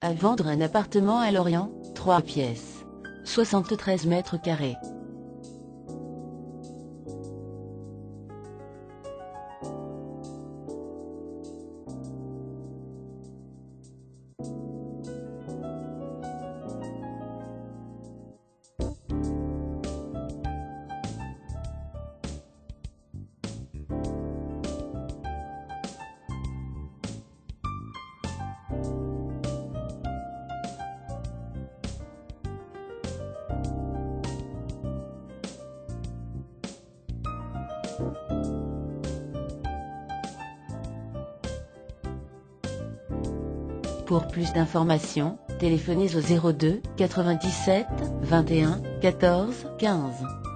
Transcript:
À vendre un appartement à Lorient, 3 pièces, 73 mètres carrés. Pour plus d'informations, téléphonez au 02 97 21 14 15.